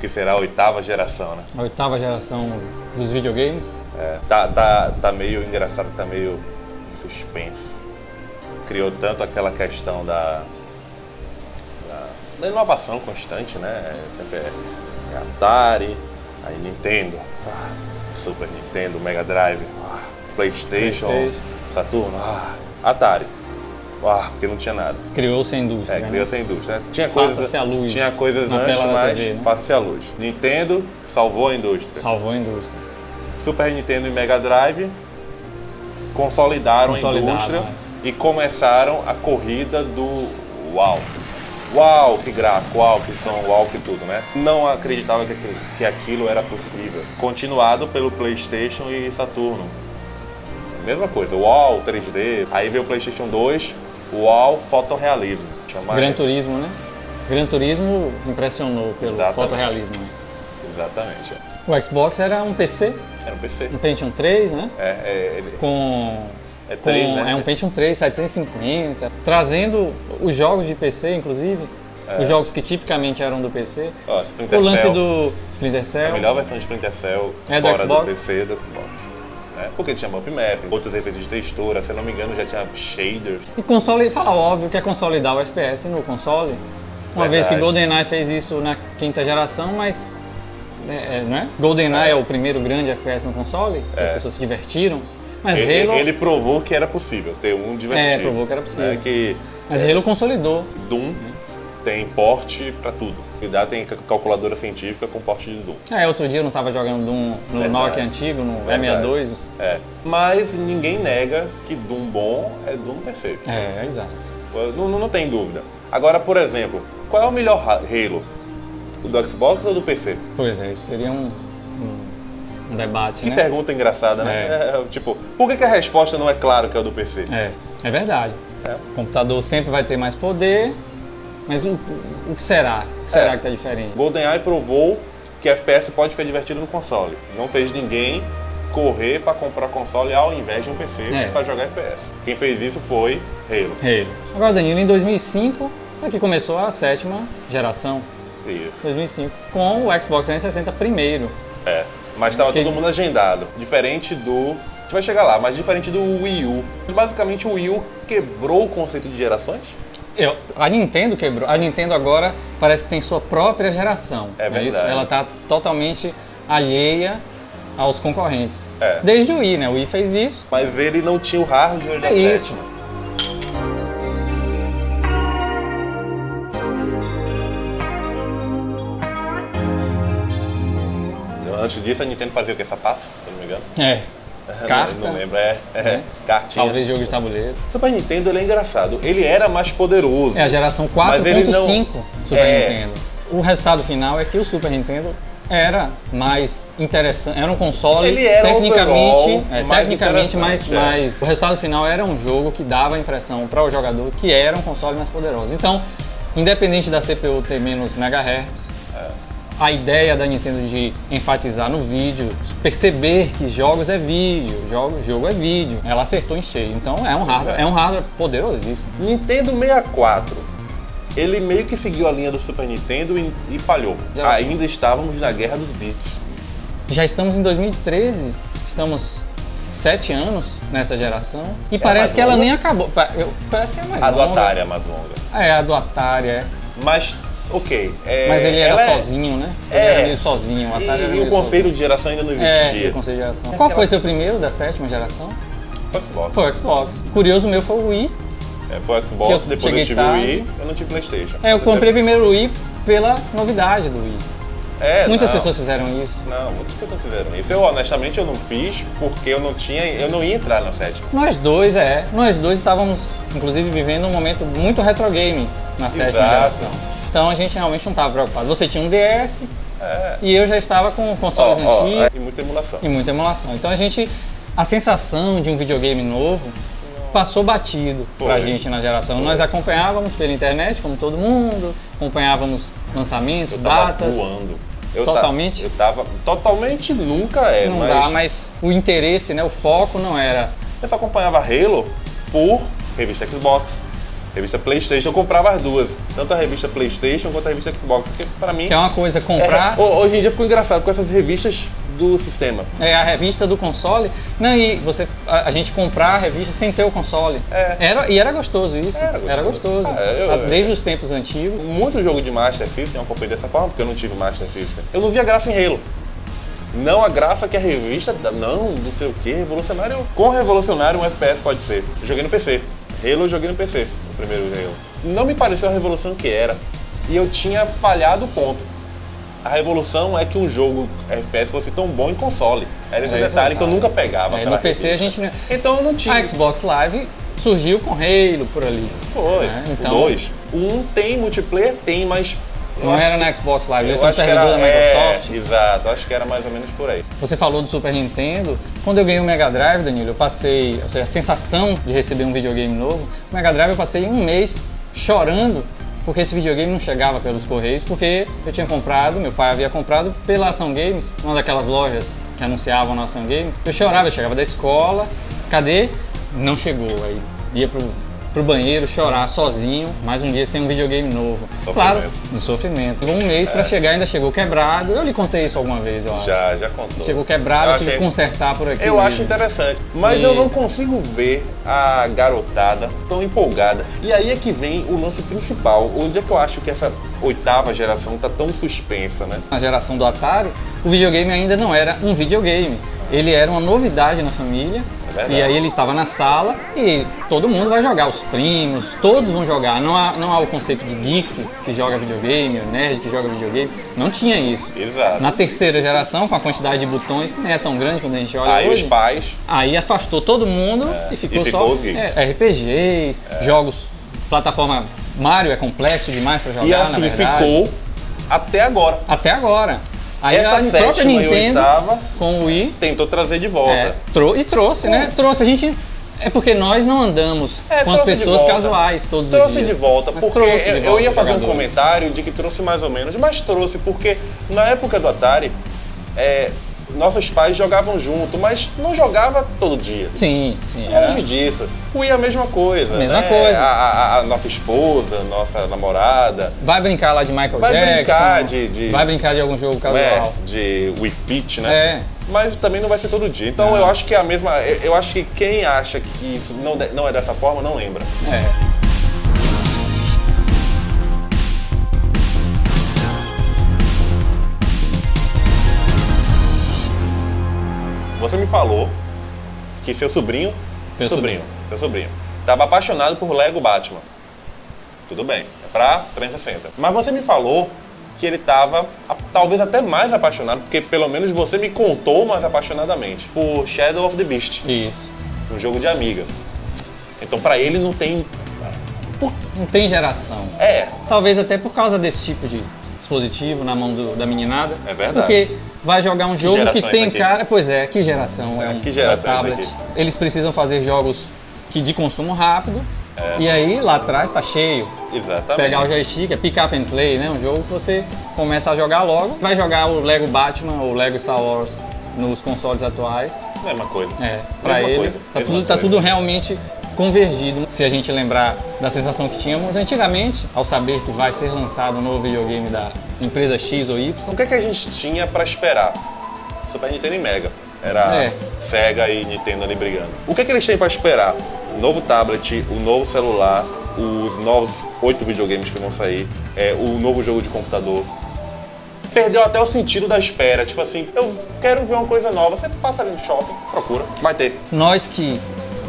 que será a oitava geração, né? A oitava geração dos videogames. É, tá meio engraçado, tá meio em suspense. Criou tanto aquela questão da inovação constante, né? Sempre é Atari, aí Nintendo, Super Nintendo, Mega Drive, PlayStation, Saturno, Atari. Porque não tinha nada. Criou-se a indústria. É, criou-se a indústria. Tinha coisas antes, mas faça-se a luz. Nintendo salvou a indústria. Salvou a indústria. Super Nintendo e Mega Drive consolidaram a indústria e começaram a corrida do uau. Uau, que gráfico, uau, que som, uau, que tudo, né? Não acreditava que aquilo era possível. Continuado pelo PlayStation e Saturno. Mesma coisa, uau, 3D. Aí veio o PlayStation 2, uau, fotorrealismo. Gran Turismo, né? Gran Turismo impressionou pelo fotorrealismo. Exatamente. O Xbox era um PC. Era um PC. Um Pentium 3, né? Um Pentium 3, 750. Trazendo os jogos de PC, inclusive. Os jogos que tipicamente eram do PC. O lance do Splinter Cell. A melhor versão de Splinter Cell fora do PC do Xbox. Porque tinha bump map, outros efeitos de textura, se não me engano já tinha shaders. E console, fala óbvio que é consolidar o FPS no console. Uma vez que GoldenEye fez isso na quinta geração, mas não é? GoldenEye é o primeiro grande FPS no console, as pessoas se divertiram. Mas ele provou que era possível ter um divertido. Provou que era possível. Mas Halo consolidou. Doom tem porte pra tudo. Tem calculadora científica com porte de Doom. Outro dia eu não estava jogando Doom no Nokia antigo, no M62. Mas ninguém nega que Doom bom é Doom PC. Exato. Não tem dúvida. Agora, por exemplo, qual é o melhor Halo? O do Xbox ou do PC? Pois é, isso seria um debate, né? Que pergunta engraçada, né? Tipo, por que a resposta não é claro que é o do PC? É verdade. O computador sempre vai ter mais poder. Mas o que será? O que será que tá diferente? GoldenEye provou que FPS pode ficar divertido no console. Não fez ninguém correr para comprar console ao invés de um PC para jogar FPS. Quem fez isso foi Halo. Agora, Danilo, em 2005 é que começou a sétima geração. Isso. 2005, com o Xbox 360 primeiro. Mas estava todo mundo agendado. Diferente do... A gente vai chegar lá, mas diferente do Wii U. Basicamente, o Wii U quebrou o conceito de gerações. A Nintendo quebrou. A Nintendo agora parece que tem sua própria geração. É verdade. Isso? Ela está totalmente alheia aos concorrentes. Desde o Wii, né? O Wii fez isso. Mas ele não tinha o hardware da sétima. Antes disso, a Nintendo fazia o quê? Sapato? Se não me engano. Carta. Não lembro, cartinha. Talvez jogo de tabuleiro. O Super Nintendo, ele é engraçado. Ele era mais poderoso. É a geração 4.5 Super Nintendo. O resultado final é que o Super Nintendo era mais interessante. Era um console tecnicamente mais. O resultado final era um jogo que dava a impressão para o jogador que era um console mais poderoso. Então, independente da CPU ter menos megahertz, a ideia da Nintendo de enfatizar no vídeo, perceber que jogos é vídeo, jogo é vídeo. Ela acertou em cheio, então é um hardware poderosíssimo. Nintendo 64, ele meio que seguiu a linha do Super Nintendo e falhou. Ainda estávamos na guerra dos bits. Já estamos em 2013, estamos 7 anos nessa geração e parece que ela nem acabou. Parece que é mais longa. A do Atari é mais longa. A do Atari é. Mas... Ok. Mas ele era sozinho, né? Ele era sozinho. E o conceito de geração ainda não existia. O conceito de geração. Qual foi seu primeiro da sétima geração? Foi o Xbox. Curioso, o meu foi o Wii. Foi o Xbox, depois eu tive o Wii, eu não tive PlayStation. Eu comprei primeiro o Wii pela novidade do Wii. Muitas pessoas fizeram isso. Não, muitas pessoas fizeram isso. Eu, honestamente, eu não fiz porque eu não ia entrar na sétima. Nós dois estávamos, inclusive, vivendo um momento muito retro game na sétima geração. Então a gente realmente não estava preocupado. Você tinha um DS e eu já estava com consoles antigos. E muita emulação. Então a sensação de um videogame novo passou batido pra gente na geração. Nós acompanhávamos pela internet, como todo mundo, acompanhávamos lançamentos, datas. Totalmente? Totalmente nunca é, não mas... Não dá, mas o interesse, né, o foco não era... Eu só acompanhava Halo por revista Xbox. Revista PlayStation, eu comprava as duas, tanto a revista PlayStation quanto a revista Xbox, que pra mim... Que é uma coisa comprar... É, hoje em dia ficou engraçado com essas revistas do sistema. É, a revista do console, não, e você, a gente comprar a revista sem ter o console. É. Era gostoso isso, era gostoso. Ah, desde os tempos antigos. Muito jogo de Master System eu acompanhei dessa forma, porque eu não tive Master System. Eu não via graça em Halo. Não a graça que a revista, não sei o que, revolucionário. Quão revolucionário um FPS pode ser? Eu joguei no PC. Halo eu joguei no PC, o primeiro Halo. Não me pareceu a revolução que era. E eu tinha falhado o ponto. A revolução é que um jogo FPS fosse tão bom em console. Era esse detalhe que eu nunca pegava. No PC a gente... Então eu não tinha. A Xbox Live surgiu com Halo por ali. Foi, né? Então... dois. Um tem multiplayer, tem, mas... Não era na Xbox Live, era no servidor da Microsoft. Exato, acho que era mais ou menos por aí. Você falou do Super Nintendo. Quando eu ganhei o Mega Drive, Danilo, eu passei... Ou seja, a sensação de receber um videogame novo. O Mega Drive eu passei um mês chorando porque esse videogame não chegava pelos correios, porque eu tinha comprado, meu pai havia comprado pela Ação Games, uma daquelas lojas que anunciavam na Ação Games. Eu chorava, eu chegava da escola, cadê? Não chegou, aí ia pro banheiro chorar sozinho, mais um dia sem um videogame novo. Sofrimento. Claro, um sofrimento. Um mês pra chegar, ainda chegou quebrado. Eu lhe contei isso alguma vez, eu acho. Já contou. Chegou quebrado, tive que consertar por aqui. Eu acho interessante, mas eu não consigo ver a garotada tão empolgada. E aí é que vem o lance principal, onde é que eu acho que essa oitava geração tá tão suspensa, né? Na geração do Atari, o videogame ainda não era um videogame. Ele era uma novidade na família. E aí ele estava na sala e todo mundo vai jogar, os primos, todos vão jogar. Não há o conceito de geek que joga videogame, ou nerd que joga videogame. Não tinha isso. Exato. Na terceira geração, com a quantidade de botões que nem é tão grande quando a gente olha. Aí hoje, os pais. Aí afastou todo mundo e ficou só os geeks. RPGs, jogos, plataforma Mario é complexo demais para jogar. E assim, na verdade, ficou até agora. Até agora. Aí essa própria Nintendo, com o Wii, tentou trazer de volta. E trouxe, né? Trouxe, a gente... É porque nós não andamos com as pessoas casuais todos os dias. Trouxe de volta, porque eu ia fazer um comentário de que trouxe mais ou menos, mas trouxe porque na época do Atari, nossos pais jogavam junto, mas não jogava todo dia. Sim, sim. Longe disso. O Wii é a mesma coisa, né? A nossa esposa, nossa namorada... Vai brincar lá de Michael Jackson. Vai brincar de... Vai brincar de algum jogo casual. De Wii Fit, né? Mas também não vai ser todo dia. Então eu acho que é a mesma... Eu acho que quem acha que isso não é dessa forma, não lembra. Você me falou que seu sobrinho, seu sobrinho, estava apaixonado por Lego Batman. Tudo bem, é pra 360. Mas você me falou que ele estava talvez até mais apaixonado, porque pelo menos você me contou mais apaixonadamente, por Shadow of the Beast. Isso. Um jogo de Amiga. Então pra ele não tem... Não tem geração. Talvez até por causa desse tipo de dispositivo na mão da meninada. É verdade. Porque vai jogar um jogo que tem cara... Pois é, que geração. Que geração tablet. Eles precisam fazer jogos de consumo rápido. E aí, lá atrás, tá cheio. Exatamente. Pegar o joystick, é pick up and play, né? Um jogo que você começa a jogar logo. Vai jogar o Lego Batman ou o Lego Star Wars nos consoles atuais. Mesma coisa. Pra ele, tá tudo realmente convergido. Se a gente lembrar da sensação que tínhamos antigamente, ao saber que vai ser lançado um novo videogame da empresa X ou Y. O que é que a gente tinha pra esperar? Super Nintendo e Mega. Era Sega e Nintendo ali brigando. O que é que eles têm pra esperar? O novo tablet, o novo celular, os novos 8 videogames que vão sair, o novo jogo de computador. Perdeu até o sentido da espera. Tipo assim, eu quero ver uma coisa nova. Você passa ali no shopping, procura, vai ter. Nós que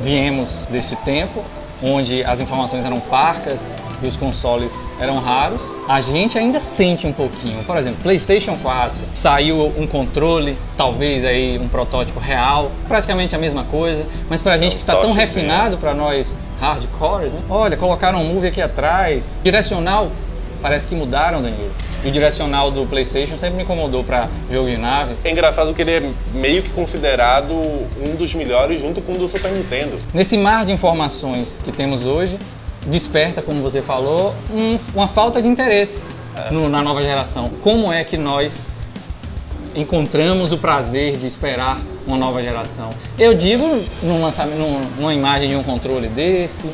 viemos desse tempo, onde as informações eram parcas e os consoles eram raros, a gente ainda sente um pouquinho. Por exemplo, PlayStation 4, saiu um controle, talvez aí um protótipo real, praticamente a mesma coisa, mas pra gente que está tão refinado, pra nós hardcores, né? Olha, colocaram um Move aqui atrás, direcional, parece que mudaram, Danilo. E o direcional do PlayStation sempre me incomodou pra jogo de nave. É engraçado que ele é meio que considerado um dos melhores junto com o do Super Nintendo. Nesse mar de informações que temos hoje, desperta, como você falou, uma falta de interesse na nova geração. Como é que nós encontramos o prazer de esperar uma nova geração? Eu digo numa imagem de um controle desse,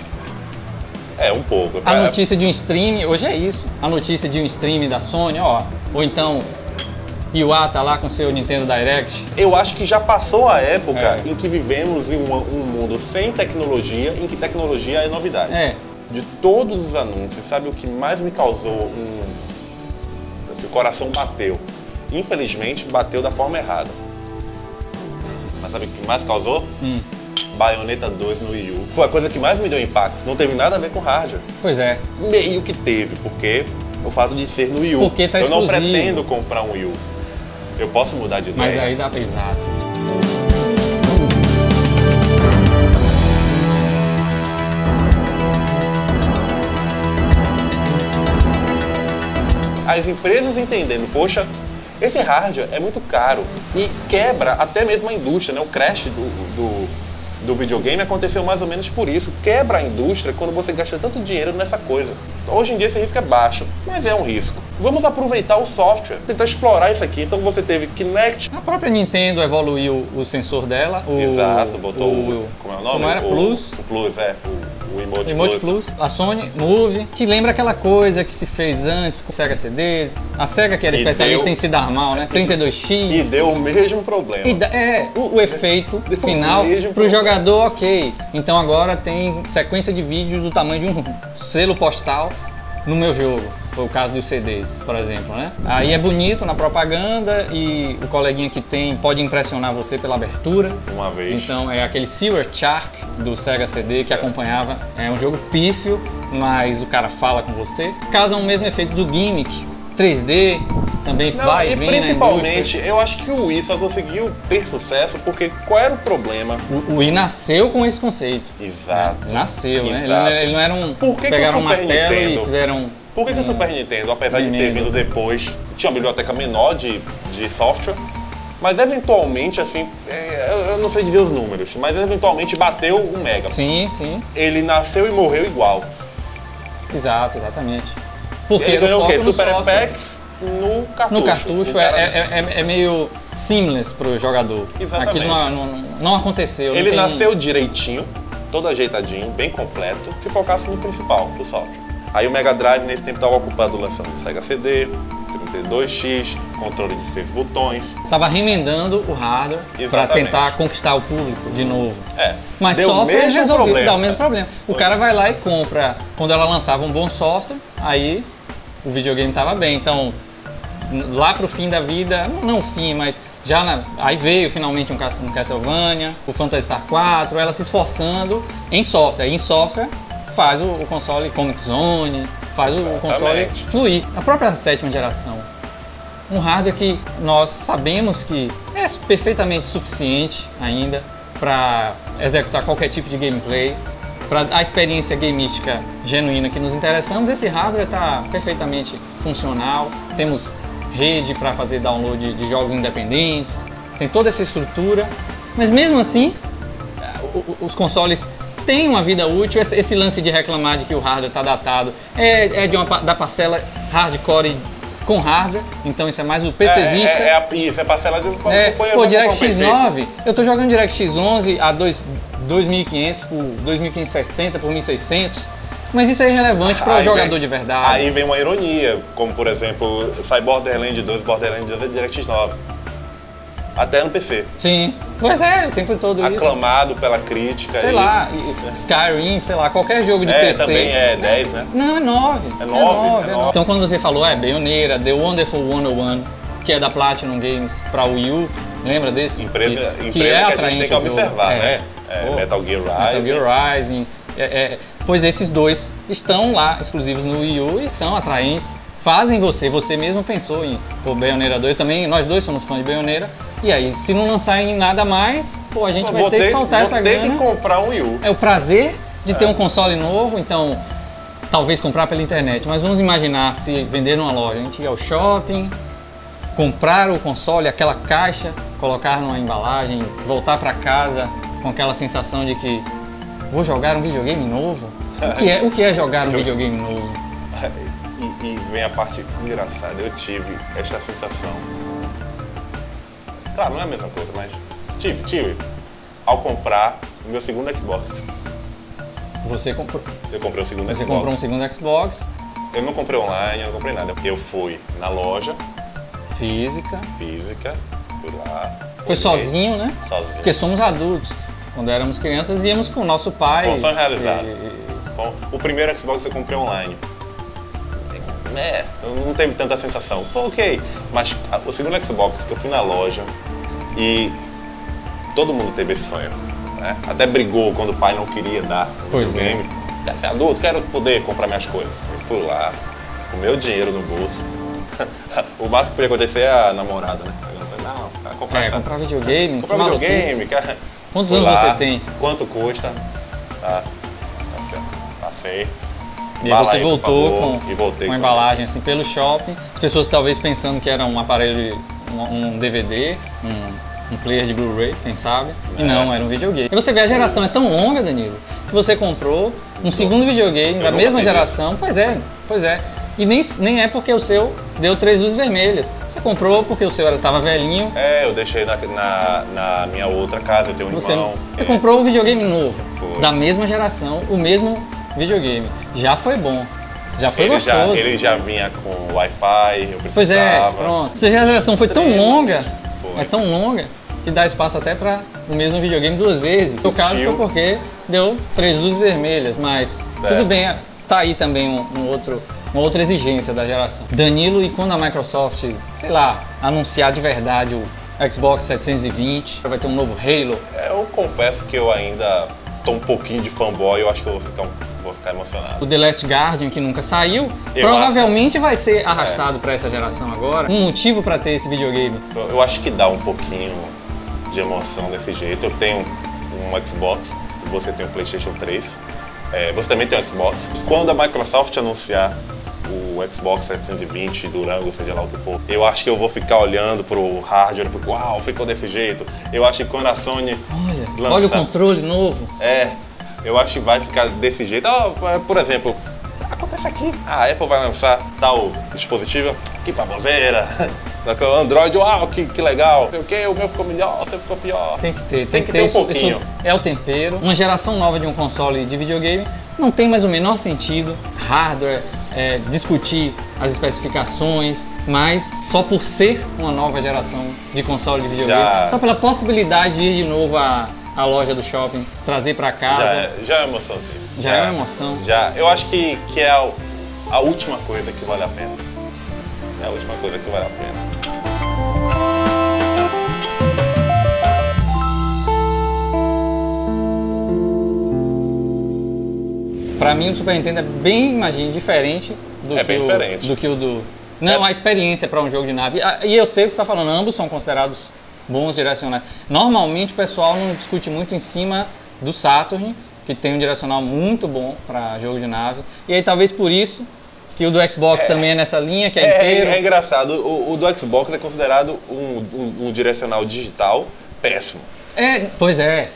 É, um pouco. A notícia de um stream, hoje é isso. A notícia de um stream da Sony, ó. Ou então, Iwata lá com seu Nintendo Direct. Eu acho que já passou a época em que vivemos em um mundo sem tecnologia, em que tecnologia é novidade. É. De todos os anúncios, sabe o que mais me causou o coração bateu. Infelizmente, bateu da forma errada. Mas sabe o que mais causou? Bayonetta 2 no Wii U. Foi a coisa que mais me deu impacto. Não teve nada a ver com hardware. Pois é. Meio que teve, porque o fato de ser no Wii U. Porque tá exclusivo. Eu não pretendo comprar um Wii U. Eu posso mudar de ideia. Mas aí dá pesado. As empresas entendendo, poxa, esse hardware é muito caro e quebra até mesmo a indústria, né? O crash do videogame aconteceu mais ou menos por isso. Quebra a indústria quando você gasta tanto dinheiro nessa coisa. Hoje em dia esse risco é baixo, mas é um risco. Vamos aproveitar o software, tentar explorar isso aqui. Então você teve Kinect. A própria Nintendo evoluiu o sensor dela. Exato, botou o... Como é o nome? Como era? Plus. O Plus, é. O Emote Plus. A Sony Move, que lembra aquela coisa que se fez antes com o Sega CD. A Sega que era especialista em se dar mal, né? 32X. E deu o mesmo problema. O efeito final pro jogador, ok. Então agora tem sequência de vídeos do tamanho de um selo postal no meu jogo. Foi o caso dos CDs, por exemplo, né? Aí é bonito na propaganda e o coleguinha que tem pode impressionar você pela abertura. Uma vez. Então é aquele Silver Shark do Sega CD que acompanhava. É um jogo pífio, mas o cara fala com você. Causa o mesmo efeito do gimmick 3D, também vai e vem na indústria. Principalmente, eu acho que o Wii só conseguiu ter sucesso porque qual era o problema? O Wii nasceu com esse conceito. Exato. Nasceu, exato, né? Ele não era um... Por que pegaram que o Super um martelo Nintendo? E fizeram... Por que o Super Nintendo, apesar de ter vindo depois, tinha uma biblioteca menor de software, mas eventualmente, assim, eu não sei dizer os números, mas eventualmente bateu o Mega. Sim, sim. Ele nasceu e morreu igual. Exato, exatamente. Porque ele ganhou o quê? Super FX no cartucho. No cartucho é meio seamless pro jogador. Exatamente. Aquilo não aconteceu. Ele nasceu direitinho, todo ajeitadinho, bem completo, se focasse no principal do software. Aí o Mega Drive nesse tempo estava ocupado lançando o Sega CD, 32X, controle de 6 botões. Tava remendando o hardware para tentar conquistar o público de novo. Mas software resolvido, dá o mesmo problema. O cara vai lá e compra. Quando ela lançava um bom software, aí o videogame tava bem. Então, lá pro fim da vida, não o fim, mas já aí veio finalmente um Castlevania, o Phantasy Star 4, ela se esforçando em software. E em software faz o console Comic Zone, faz o console fluir. A própria sétima geração, um hardware que nós sabemos que é perfeitamente suficiente ainda para executar qualquer tipo de gameplay, para a experiência gameística genuína que nos interessamos, esse hardware está perfeitamente funcional, temos rede para fazer download de jogos independentes, tem toda essa estrutura, mas mesmo assim, os consoles tem uma vida útil. Esse lance de reclamar de que o hardware está datado da parcela hardcore com hardware, então isso é mais o PCzista. Isso é parcela do companheiro. Pô, DirectX 9, eu tô jogando DirectX 11 a 2.500 por 2.560 por 1.600, mas isso é irrelevante para o jogador de verdade. Aí vem uma ironia, como por exemplo, sai Borderlands 2, Borderlands 2 é DirectX 9. Até no PC. Sim. Pois é, o tempo todo isso. Aclamado pela crítica. Sei lá, Skyrim, sei lá, qualquer jogo de PC. Também é 10, né? Não, é 9. É 9? É 9. Então quando você falou, Bayonetta, The Wonderful 101, que é da Platinum Games pra Wii U, lembra desse? Empresa que é a gente tem que observar, né? Metal Gear Rising. Pois esses dois estão lá, exclusivos no Wii U, e são atraentes. Fazem você mesmo pensou em Bayonetta 2, também nós dois somos fãs de Bayonetta, e aí se não lançar em nada mais, a gente vai ter que soltar essa grana. Vou ter que comprar um Wii U. É o prazer de ter um console novo, então talvez comprar pela internet, mas vamos imaginar se vender numa loja, a gente ir ao shopping, comprar o console, aquela caixa, colocar numa embalagem, voltar para casa com aquela sensação de que vou jogar um videogame novo? O que é jogar um videogame novo? E vem a parte engraçada, eu tive esta sensação. Claro, não é a mesma coisa, mas tive. Ao comprar o meu segundo Xbox. Você comprou... Eu comprei o segundo Xbox. Você comprou um segundo Xbox. Eu não comprei online, eu não comprei nada. Eu fui na loja. Física. Física. Fui lá. Foi olhei. Sozinho, né? Sozinho. Porque somos adultos. Quando éramos crianças, íamos com o nosso pai. Bom, só realizado. Bom, o primeiro Xbox eu comprei online. É, não teve tanta sensação. Foi ok. Mas o segundo Xbox que eu fui na loja e todo mundo teve esse sonho. Né? Até brigou quando o pai não queria dar o videogame. Quer ser adulto, quero poder comprar minhas coisas. Eu fui lá, com meu dinheiro no bolso. O máximo que podia acontecer é a namorada, né? Não, comprar, é, comprar videogame. Comprar videogame, cara. Quantos anos lá, você tem? Quanto custa? Tá. Aqui, ó. Passei. E aí você voltou com a embalagem assim pelo shopping, as pessoas talvez pensando que era um aparelho, um DVD, um player de Blu-ray, quem sabe, e não, era um videogame. E você vê, a geração é tão longa, Danilo, que você comprou um segundo videogame da mesma geração, pois é, e nem é porque o seu deu 3 luzes vermelhas, você comprou porque o seu estava velhinho. É, eu deixei na minha outra casa, eu tenho um irmão. Você comprou um videogame novo, da mesma geração, o mesmo videogame. Já foi bom. Já foi gostoso. Ele já vinha com Wi-Fi, eu precisava. Pois é, pronto. Ou seja, a geração foi tão longa, que dá espaço até para o mesmo videogame 2 vezes. No caso foi porque deu 3 luzes vermelhas, mas tudo bem. Tá aí também uma outra exigência da geração. Danilo, e quando a Microsoft, sei lá, anunciar de verdade o Xbox 720, vai ter um novo Halo? Eu confesso que eu ainda tô um pouquinho de fanboy, eu acho que eu vou ficar emocionado. O The Last Guardian, que nunca saiu, provavelmente vai ser arrastado para essa geração agora. Um motivo para ter esse videogame. Eu acho que dá um pouquinho de emoção desse jeito. Eu tenho um Xbox, você tem um PlayStation 3, você também tem um Xbox. Quando a Microsoft anunciar o Xbox 720, Durango, seja lá o que for, eu acho que eu vou ficar olhando pro hardware, porque uau, ficou desse jeito. Eu acho que quando a Sony olha o controle novo. Eu acho que vai ficar desse jeito. Por exemplo, acontece aqui. A Apple vai lançar tal dispositivo. Que baboseira. O Android, uau, que legal. Sei o que, o meu ficou melhor, o seu ficou pior. Tem que ter um pouquinho. Isso é o tempero. Uma geração nova de um console de videogame não tem mais o menor sentido. Hardware, discutir as especificações, mas só por ser uma nova geração de console de videogame. Só pela possibilidade de ir de novo a loja do shopping, trazer para casa. Já é uma emoção, sim. Já é uma emoção. Já. Eu acho que é a última coisa que vale a pena. É a última coisa que vale a pena. Para mim, o Super Nintendo é bem, imagino, diferente do que o do... Não, a experiência para um jogo de nave. E eu sei o que você está falando, ambos são considerados bons direcionais. Normalmente o pessoal não discute muito em cima do Saturn, que tem um direcional muito bom para jogo de nave. E aí talvez por isso que o do Xbox também é nessa linha, que é inteiro. É engraçado, o do Xbox é considerado um direcional digital péssimo. Pois é.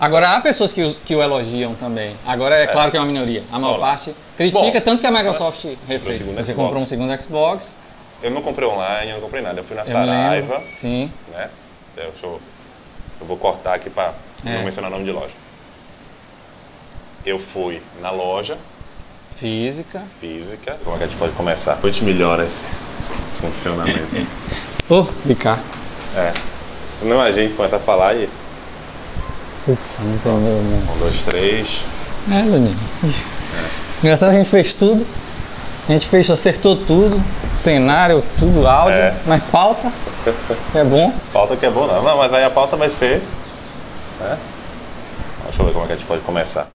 Agora há pessoas que o elogiam também. Agora é claro que é uma minoria. A maior parte critica, tanto que a Microsoft refez. Você comprou um segundo Xbox. Eu não comprei online, eu não comprei nada. Eu fui na Saraiva. Sim. Né? Eu vou cortar aqui para não mencionar o nome de loja. Eu fui na loja. Física. Como é que a gente pode começar? Eu te melhoro esse funcionamento. Bicar. Você não imagina que começa a falar e... Ufa, não tem medo não. 1, 2, 3... Danilo. Engraçado que a gente fez tudo. A gente acertou tudo, cenário, tudo, áudio, mas pauta é bom. Pauta que é bom não, mas aí a pauta vai ser... Deixa eu ver como é que a gente pode começar.